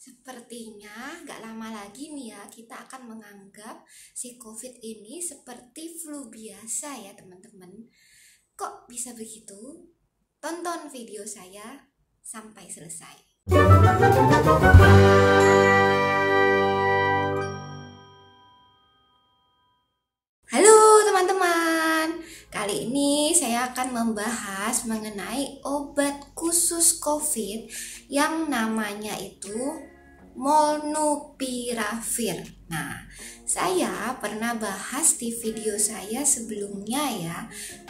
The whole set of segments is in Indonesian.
Sepertinya nggak lama lagi nih ya, kita akan menganggap si COVID ini seperti flu biasa ya teman-teman. Kok bisa begitu? Tonton video saya sampai selesai. Kali ini saya akan membahas mengenai obat khusus COVID yang namanya itu Molnupiravir. Nah, saya pernah bahas di video saya sebelumnya ya.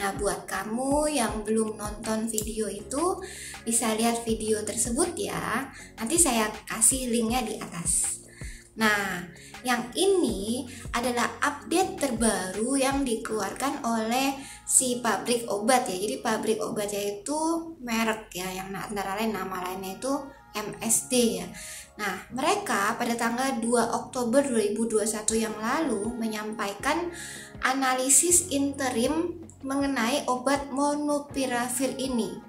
Nah, buat kamu yang belum nonton video itu bisa lihat video tersebut ya. Nanti saya kasih linknya di atas. Nah, yang ini adalah update terbaru yang dikeluarkan oleh si pabrik obat ya. Jadi pabrik obat yaitu merek ya, yang antara lain nama lainnya itu MSD ya. Nah, mereka pada tanggal 2 Oktober 2021 yang lalu menyampaikan analisis interim mengenai obat Molnupiravir ini.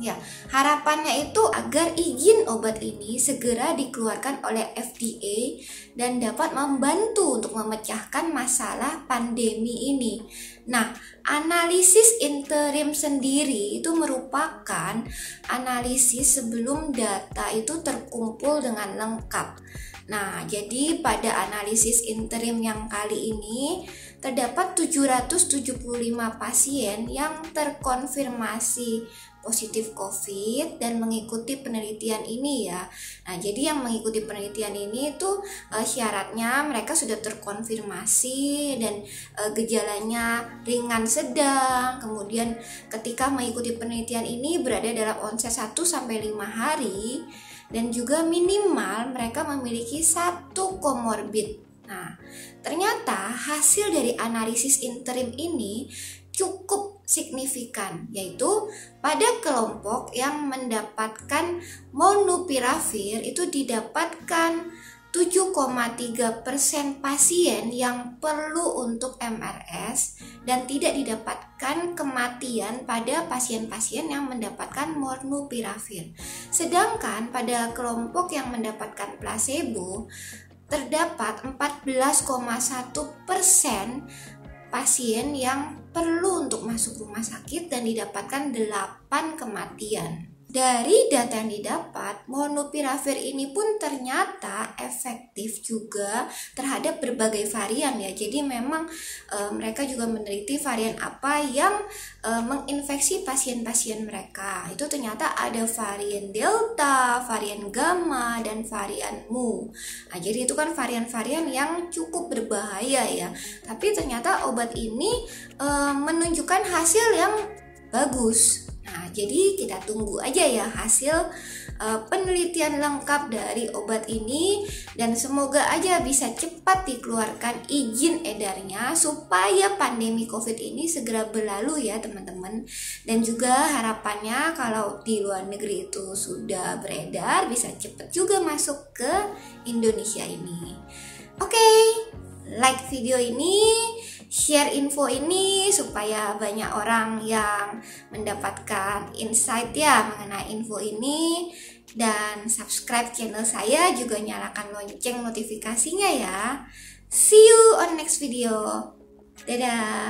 Ya, harapannya itu agar izin obat ini segera dikeluarkan oleh FDA dan dapat membantu untuk memecahkan masalah pandemi ini. Nah, analisis interim sendiri itu merupakan analisis sebelum data itu terkumpul dengan lengkap. Nah, jadi pada analisis interim yang kali ini terdapat 775 pasien yang terkonfirmasi positif COVID dan mengikuti penelitian ini ya. Nah, jadi yang mengikuti penelitian ini itu syaratnya mereka sudah terkonfirmasi dan gejalanya ringan sedang. Kemudian ketika mengikuti penelitian ini berada dalam onset 1-5 hari dan juga minimal mereka memiliki 1 komorbid. Nah, ternyata hasil dari analisis interim ini cukup signifikan, yaitu pada kelompok yang mendapatkan Molnupiravir itu didapatkan 7,3% pasien yang perlu untuk MRS dan tidak didapatkan kematian pada pasien-pasien yang mendapatkan Molnupiravir. Sedangkan pada kelompok yang mendapatkan placebo terdapat 14,1% pasien yang perlu untuk masuk rumah sakit dan didapatkan 8 kematian. Dari data yang didapat, Molnupiravir ini pun ternyata efektif juga terhadap berbagai varian ya. Jadi memang mereka juga meneliti varian apa yang menginfeksi pasien-pasien mereka. Itu ternyata ada varian Delta, varian Gamma, dan varian Mu. Nah, jadi itu kan varian-varian yang cukup berbahaya ya. Tapi ternyata obat ini menunjukkan hasil yang bagus. Nah, jadi kita tunggu aja ya hasil penelitian lengkap dari obat ini dan semoga aja bisa cepat dikeluarkan izin edarnya supaya pandemi COVID ini segera berlalu ya teman-teman. Dan juga harapannya kalau di luar negeri itu sudah beredar bisa cepat juga masuk ke Indonesia ini. Oke, like video ini, share info ini supaya banyak orang yang mendapatkan insight ya mengenai info ini, dan subscribe channel saya, juga nyalakan lonceng notifikasinya ya. See you on next video. Dadah.